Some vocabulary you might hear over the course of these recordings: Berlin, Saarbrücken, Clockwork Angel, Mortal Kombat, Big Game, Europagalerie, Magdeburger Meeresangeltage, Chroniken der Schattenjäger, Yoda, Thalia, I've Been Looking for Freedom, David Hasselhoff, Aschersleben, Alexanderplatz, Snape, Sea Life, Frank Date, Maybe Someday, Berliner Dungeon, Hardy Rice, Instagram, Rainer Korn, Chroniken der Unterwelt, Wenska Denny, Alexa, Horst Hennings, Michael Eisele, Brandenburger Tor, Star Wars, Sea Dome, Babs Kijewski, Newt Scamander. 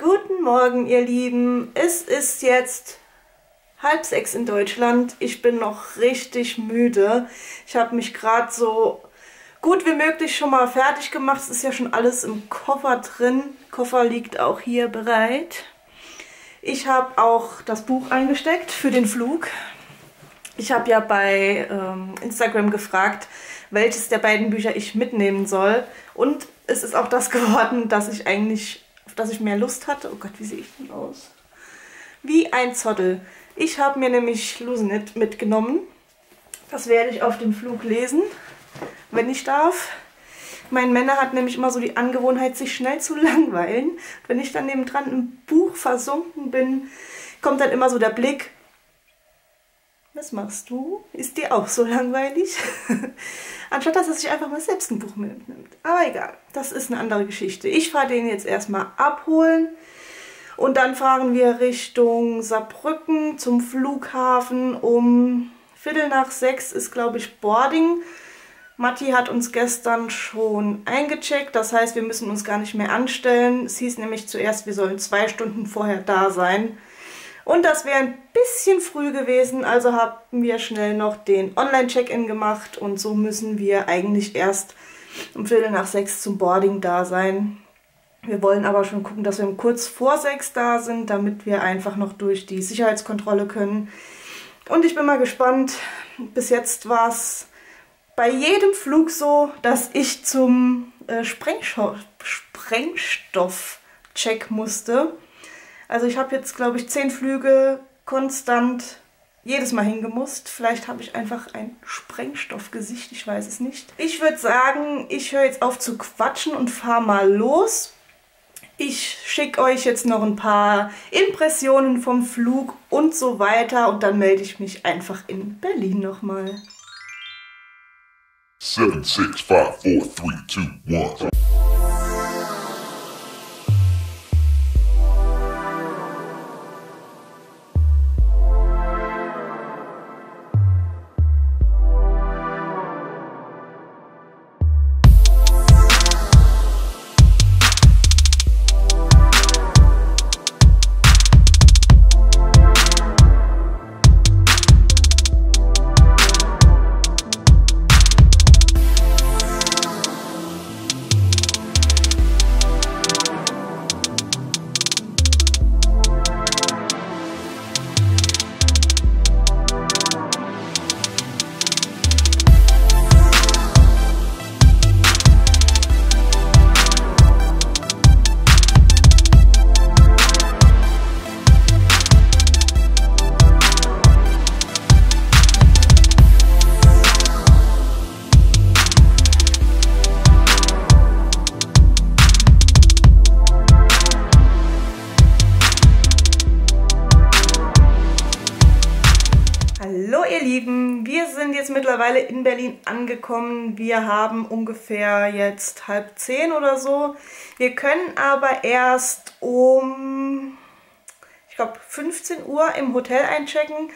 Guten Morgen, ihr Lieben. Es ist jetzt 5:30 in Deutschland. Ich bin noch richtig müde. Ich habe mich gerade so gut wie möglich schon mal fertig gemacht. Es ist ja schon alles im Koffer drin. Koffer liegt auch hier bereit. Ich habe auch das Buch eingesteckt für den Flug. Ich habe ja bei Instagram gefragt, welches der beiden Bücher ich mitnehmen soll. Und es ist auch das geworden, dass ich eigentlich... dass ich mehr Lust hatte. Oh Gott, wie sehe ich denn aus? Wie ein Zottel. Ich habe mir nämlich Losing it mitgenommen. Das werde ich auf dem Flug lesen, wenn ich darf. Mein Männer hat nämlich immer so die Angewohnheit, sich schnell zu langweilen. Wenn ich dann nebendran im Buch versunken bin, kommt dann immer so der Blick: Was machst du? Ist dir auch so langweilig? Anstatt dass er sich einfach mal selbst ein Buch mitnimmt. Aber egal, das ist eine andere Geschichte. Ich fahre den jetzt erstmal abholen und dann fahren wir Richtung Saarbrücken zum Flughafen. Um 5:45 ist, glaube ich, Boarding. Matti hat uns gestern schon eingecheckt, das heißt, wir müssen uns gar nicht mehr anstellen. Es hieß nämlich zuerst, wir sollen 2 Stunden vorher da sein. Und das wäre ein bisschen früh gewesen, also haben wir schnell noch den Online-Check-In gemacht und so müssen wir eigentlich erst um 5:45 zum Boarding da sein. Wir wollen aber schon gucken, dass wir um kurz vor 6 da sind, damit wir einfach noch durch die Sicherheitskontrolle können. Und ich bin mal gespannt, bis jetzt war es bei jedem Flug so, dass ich zum Sprengstoff-Check musste. Also ich habe jetzt, glaube ich, 10 Flüge konstant jedes Mal hingemusst. Vielleicht habe ich einfach ein Sprengstoffgesicht, ich weiß es nicht. Ich würde sagen, ich höre jetzt auf zu quatschen und fahre mal los. Ich schicke euch jetzt noch ein paar Impressionen vom Flug und so weiter. Und dann melde ich mich einfach in Berlin nochmal. 7, 6, 5, 4, 3, 2, 1... mittlerweile in Berlin angekommen. Wir haben ungefähr jetzt 9:30 oder so. Wir können aber erst um, ich glaube, 15 Uhr im Hotel einchecken.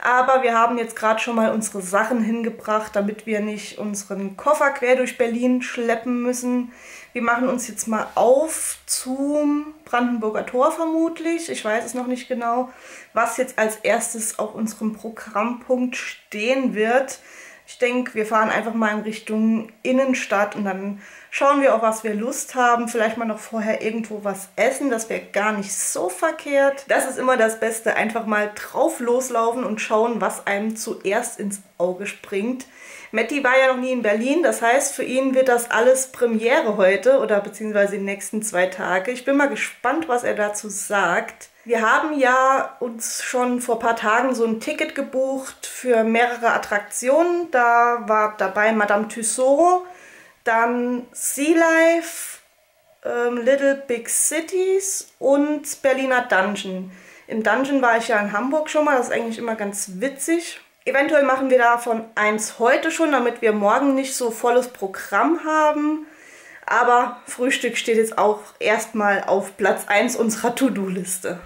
Aber wir haben jetzt gerade schon mal unsere Sachen hingebracht, damit wir nicht unseren Koffer quer durch Berlin schleppen müssen. Wir machen uns jetzt mal auf zum Brandenburger Tor vermutlich. Ich weiß es noch nicht genau, was jetzt als erstes auf unserem Programmpunkt stehen wird. Ich denke, wir fahren einfach mal in Richtung Innenstadt und dann schauen wir, auf was wir Lust haben. Vielleicht mal noch vorher irgendwo was essen, das wäre gar nicht so verkehrt. Das ist immer das Beste, einfach mal drauf loslaufen und schauen, was einem zuerst ins Auge springt. Matti war ja noch nie in Berlin, das heißt, für ihn wird das alles Premiere heute oder beziehungsweise die nächsten 2 Tage. Ich bin mal gespannt, was er dazu sagt. Wir haben ja uns schon vor ein paar Tagen so ein Ticket gebucht für mehrere Attraktionen. Da war dabei Madame Tussauds, dann Sea Life, Little Big Cities und Berliner Dungeon. Im Dungeon war ich ja in Hamburg schon mal, das ist eigentlich immer ganz witzig. Eventuell machen wir davon eins heute schon, damit wir morgen nicht so volles Programm haben. Aber Frühstück steht jetzt auch erstmal auf Platz 1 unserer To-Do-Liste.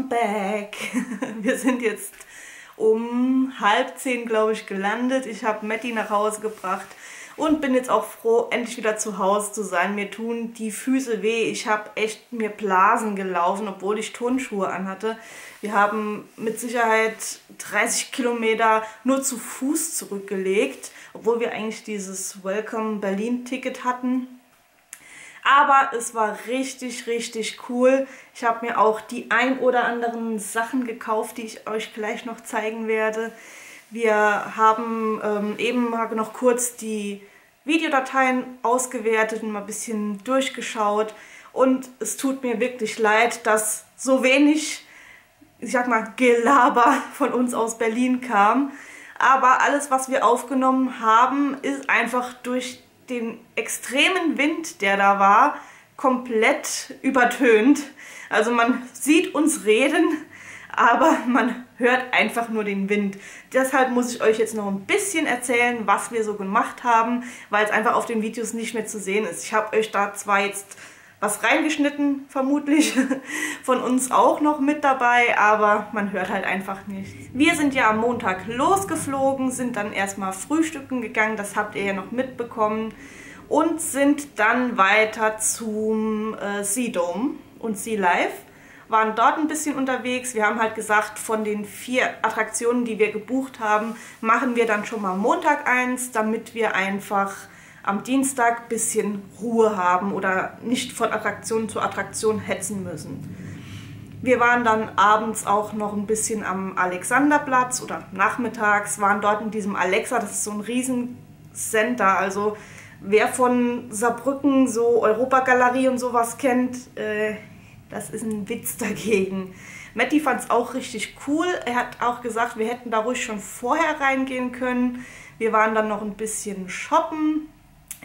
Welcome back! Wir sind jetzt um 9:30, glaube ich, gelandet. Ich habe Matti nach Hause gebracht und bin jetzt auch froh, endlich wieder zu Hause zu sein. Mir tun die Füße weh. Ich habe echt mir Blasen gelaufen, obwohl ich Turnschuhe anhatte. Wir haben mit Sicherheit 30 Kilometer nur zu Fuß zurückgelegt, obwohl wir eigentlich dieses Welcome Berlin-Ticket hatten. Aber es war richtig, richtig cool. Ich habe mir auch die ein oder anderen Sachen gekauft, die ich euch gleich noch zeigen werde. Wir haben eben noch kurz die Videodateien ausgewertet und mal ein bisschen durchgeschaut. Und es tut mir wirklich leid, dass so wenig, ich sag mal, Gelaber von uns aus Berlin kam. Aber alles, was wir aufgenommen haben, ist einfach durch den extremen Wind, der da war, komplett übertönt. Also man sieht uns reden, aber man hört einfach nur den Wind. Deshalb muss ich euch jetzt noch ein bisschen erzählen, was wir so gemacht haben, weil es einfach auf den Videos nicht mehr zu sehen ist. Ich habe euch da zwar jetzt was reingeschnitten, vermutlich, von uns auch noch mit dabei, aber man hört halt einfach nichts. Wir sind ja am Montag losgeflogen, sind dann erstmal frühstücken gegangen, das habt ihr ja noch mitbekommen, und sind dann weiter zum Sea Dome und Sea Life, waren dort ein bisschen unterwegs. Wir haben halt gesagt, von den 4 Attraktionen, die wir gebucht haben, machen wir dann schon mal Montag eins, damit wir einfach am Dienstag ein bisschen Ruhe haben oder nicht von Attraktion zu Attraktion hetzen müssen. Wir waren dann abends auch noch ein bisschen am Alexanderplatz oder nachmittags, waren dort in diesem Alexa, das ist so ein riesen Center, also wer von Saarbrücken so Europagalerie und sowas kennt, das ist ein Witz dagegen. Matti fand es auch richtig cool, er hat auch gesagt, wir hätten da ruhig schon vorher reingehen können. Wir waren dann noch ein bisschen shoppen.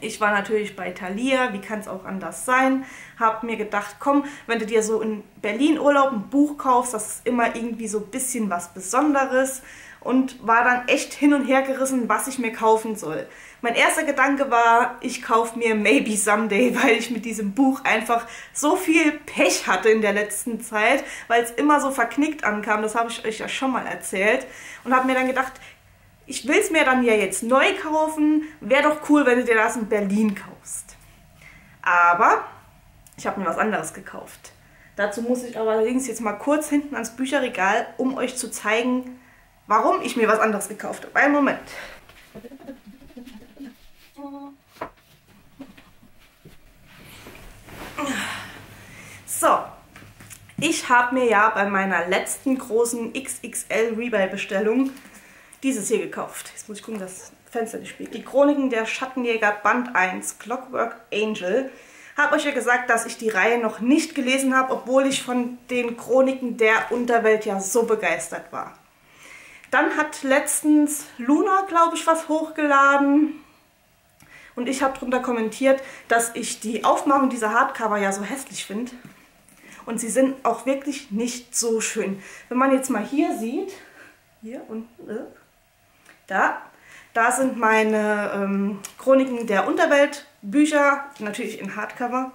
Ich war natürlich bei Thalia, wie kann es auch anders sein, habe mir gedacht, komm, wenn du dir so in Berlin Urlaub ein Buch kaufst, das ist immer irgendwie so ein bisschen was Besonderes, und war dann echt hin und her gerissen, was ich mir kaufen soll. Mein erster Gedanke war, ich kaufe mir Maybe Someday, weil ich mit diesem Buch einfach so viel Pech hatte in der letzten Zeit, weil es immer so verknickt ankam, das habe ich euch ja schon mal erzählt, und habe mir dann gedacht, ich will es mir dann ja jetzt neu kaufen. Wäre doch cool, wenn du dir das in Berlin kaufst. Aber ich habe mir was anderes gekauft. Dazu muss ich aber allerdings jetzt mal kurz hinten ans Bücherregal, um euch zu zeigen, warum ich mir was anderes gekauft habe. Einen Moment. So. Ich habe mir ja bei meiner letzten großen XXL Rebuy-Bestellung dieses hier gekauft. Jetzt muss ich gucken, dass das Fenster nicht spiegelt. Die Chroniken der Schattenjäger Band 1, Clockwork Angel. Habe euch ja gesagt, dass ich die Reihe noch nicht gelesen habe, obwohl ich von den Chroniken der Unterwelt ja so begeistert war. Dann hat letztens Luna, glaube ich, was hochgeladen. Und ich habe darunter kommentiert, dass ich die Aufmachung dieser Hardcover ja so hässlich finde. Und sie sind auch wirklich nicht so schön. Wenn man jetzt mal hier sieht, hier unten, Da sind meine Chroniken der Unterwelt Bücher, natürlich in Hardcover.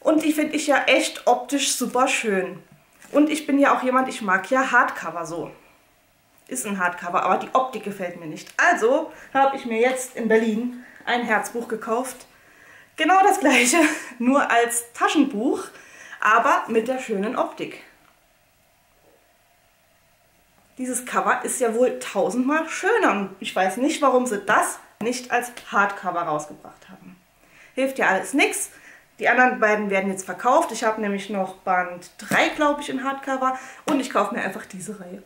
Und die finde ich ja echt optisch super schön. Und ich bin ja auch jemand, ich mag ja Hardcover so. Ist ein Hardcover, aber die Optik gefällt mir nicht. Also habe ich mir jetzt in Berlin ein Herzbuch gekauft. Genau das gleiche, nur als Taschenbuch, aber mit der schönen Optik. Dieses Cover ist ja wohl 1000-mal schöner und ich weiß nicht, warum sie das nicht als Hardcover rausgebracht haben. Hilft ja alles nichts. Die anderen beiden werden jetzt verkauft. Ich habe nämlich noch Band 3, glaube ich, in Hardcover und ich kaufe mir einfach diese Reihe.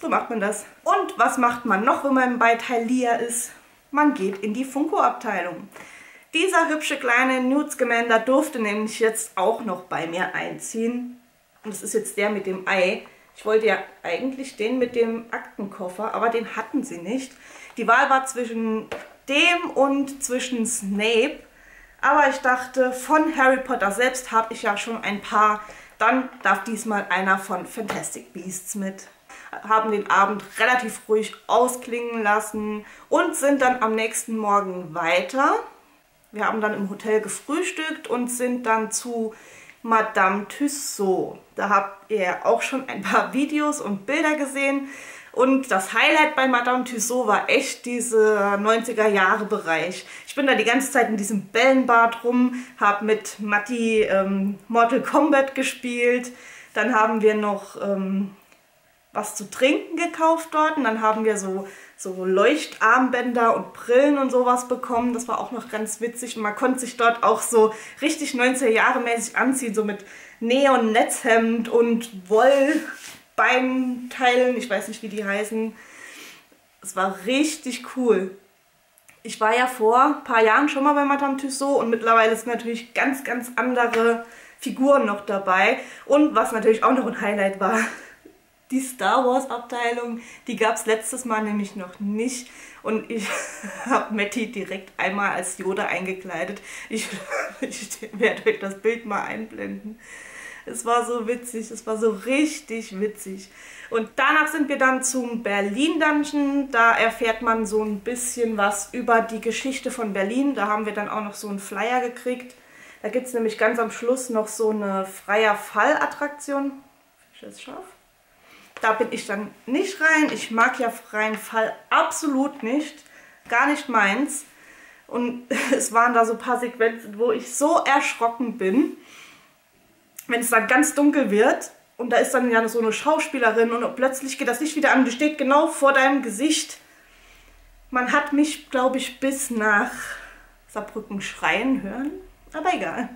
So macht man das. Und was macht man noch, wenn man bei Thalia ist? Man geht in die Funko-Abteilung. Dieser hübsche kleine Newt Scamander durfte nämlich jetzt auch noch bei mir einziehen. Und das ist jetzt der mit dem Ei. Ich wollte ja eigentlich den mit dem Aktenkoffer, aber den hatten sie nicht. Die Wahl war zwischen dem und zwischen Snape. Aber ich dachte, von Harry Potter selbst habe ich ja schon ein paar. Dann darf diesmal einer von Fantastic Beasts mit. Haben den Abend relativ ruhig ausklingen lassen und sind dann am nächsten Morgen weiter. Wir haben dann im Hotel gefrühstückt und sind dann zu Madame Tussauds. Da habt ihr auch schon ein paar Videos und Bilder gesehen. Und das Highlight bei Madame Tussauds war echt dieser 90er-Jahre-Bereich. Ich bin da die ganze Zeit in diesem Bellenbad rum, habe mit Matti Mortal Kombat gespielt. Dann haben wir noch was zu trinken gekauft dort. Und dann haben wir so Leuchtarmbänder und Brillen und sowas bekommen. Das war auch noch ganz witzig. Und man konnte sich dort auch so richtig 90er-Jahre-mäßig anziehen, so mit Neon-Netzhemd und Woll. Beinteilen, ich weiß nicht, wie die heißen. Es war richtig cool. Ich war ja vor ein paar Jahren schon mal bei Madame Tussauds und mittlerweile sind natürlich ganz, ganz andere Figuren noch dabei. Und was natürlich auch noch ein Highlight war, die Star Wars Abteilung, die gab es letztes Mal nämlich noch nicht. Und ich habe Matti direkt einmal als Yoda eingekleidet. Ich werde euch das Bild mal einblenden. Es war so witzig, es war so richtig witzig. Und danach sind wir dann zum Berlin Dungeon. Da erfährt man so ein bisschen was über die Geschichte von Berlin. Da haben wir dann auch noch so einen Flyer gekriegt. Da gibt es nämlich ganz am Schluss noch so eine freier Fall-Attraktion. Ist das scharf? Da bin ich dann nicht rein. Ich mag ja freien Fall absolut nicht. Gar nicht meins. Und es waren da so ein paar Sequenzen, wo ich so erschrocken bin. Wenn es dann ganz dunkel wird und da ist dann ja so eine Schauspielerin und plötzlich geht das Licht wieder an und die steht genau vor deinem Gesicht. Man hat mich, glaube ich, bis nach Saarbrücken schreien hören, aber egal.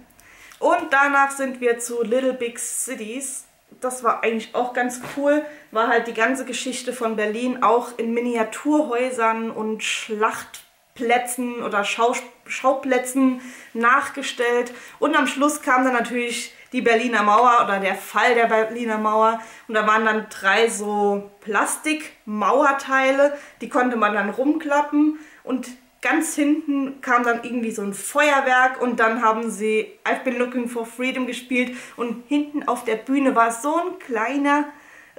Und danach sind wir zu Little Big Cities. Das war eigentlich auch ganz cool, war halt die ganze Geschichte von Berlin auch in Miniaturhäusern und Schlachtplätzen oder Schauplätzen nachgestellt. Und am Schluss kam dann natürlich die Berliner Mauer oder der Fall der Berliner Mauer. Und da waren dann 3 so Plastikmauerteile, die konnte man dann rumklappen. Und ganz hinten kam dann irgendwie so ein Feuerwerk und dann haben sie I've Been Looking for Freedom gespielt. Und hinten auf der Bühne war so ein kleiner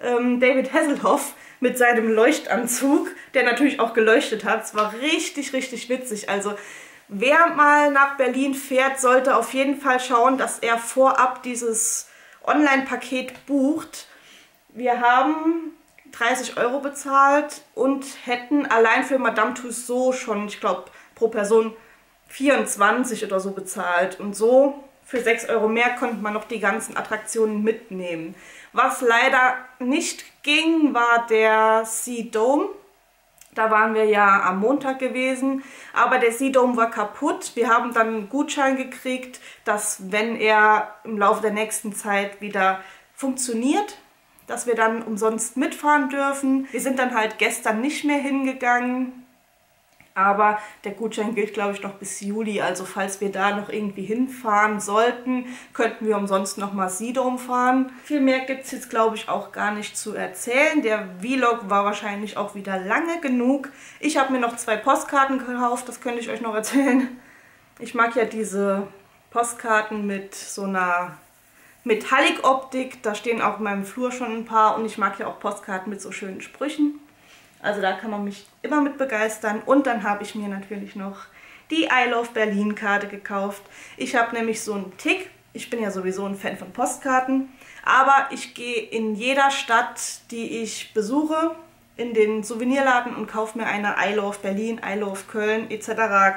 David Hasselhoff mit seinem Leuchtanzug, der natürlich auch geleuchtet hat. Es war richtig, richtig witzig. Also wer mal nach Berlin fährt, sollte auf jeden Fall schauen, dass er vorab dieses Online-Paket bucht. Wir haben 30 € bezahlt und hätten allein für Madame Tussauds schon, ich glaube, pro Person 24 oder so bezahlt. Und so für 6 € mehr konnte man noch die ganzen Attraktionen mitnehmen. Was leider nicht ging, war der Sea Dome. Da waren wir ja am Montag gewesen, aber der Sea Dome war kaputt. Wir haben dann einen Gutschein gekriegt, dass wenn er im Laufe der nächsten Zeit wieder funktioniert, dass wir dann umsonst mitfahren dürfen. Wir sind dann halt gestern nicht mehr hingegangen, aber der Gutschein gilt, glaube ich, noch bis Juli. Also falls wir da noch irgendwie hinfahren sollten, könnten wir umsonst nochmal Sea Dome fahren. Viel mehr gibt es jetzt, glaube ich, auch gar nicht zu erzählen. Der Vlog war wahrscheinlich auch wieder lange genug. Ich habe mir noch 2 Postkarten gekauft, das könnte ich euch noch erzählen. Ich mag ja diese Postkarten mit so einer Metallic-Optik. Da stehen auch in meinem Flur schon ein paar. Und ich mag ja auch Postkarten mit so schönen Sprüchen. Also da kann man mich immer mit begeistern. Und dann habe ich mir natürlich noch die I Love Berlin Karte gekauft. Ich habe nämlich so einen Tick. Ich bin ja sowieso ein Fan von Postkarten. Aber ich gehe in jeder Stadt, die ich besuche, in den Souvenirladen und kaufe mir eine I Love Berlin, I Love Köln etc.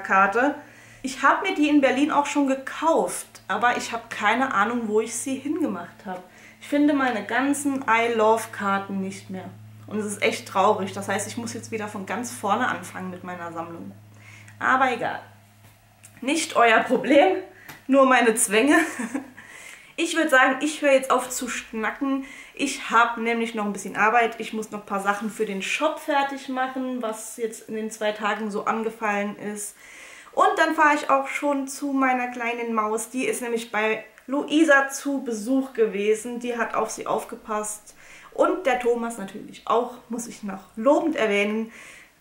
Karte. Ich habe mir die in Berlin auch schon gekauft, aber ich habe keine Ahnung, wo ich sie hingemacht habe. Ich finde meine ganzen I Love Karten nicht mehr. Und es ist echt traurig. Das heißt, ich muss jetzt wieder von ganz vorne anfangen mit meiner Sammlung. Aber egal. Nicht euer Problem, nur meine Zwänge. Ich würde sagen, ich höre jetzt auf zu schnacken. Ich habe nämlich noch ein bisschen Arbeit. Ich muss noch ein paar Sachen für den Shop fertig machen, was jetzt in den 2 Tagen so angefallen ist. Und dann fahre ich auch schon zu meiner kleinen Maus. Die ist nämlich bei Luisa zu Besuch gewesen. Die hat auf sie aufgepasst. Und der Thomas natürlich auch, muss ich noch lobend erwähnen.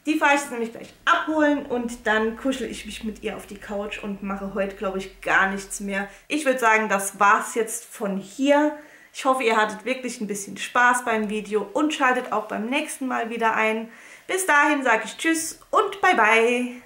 Die fahre ich jetzt nämlich gleich abholen und dann kuschel ich mich mit ihr auf die Couch und mache heute, glaube ich, gar nichts mehr. Ich würde sagen, das war's jetzt von hier. Ich hoffe, ihr hattet wirklich ein bisschen Spaß beim Video und schaltet auch beim nächsten Mal wieder ein. Bis dahin sage ich Tschüss und Bye-Bye.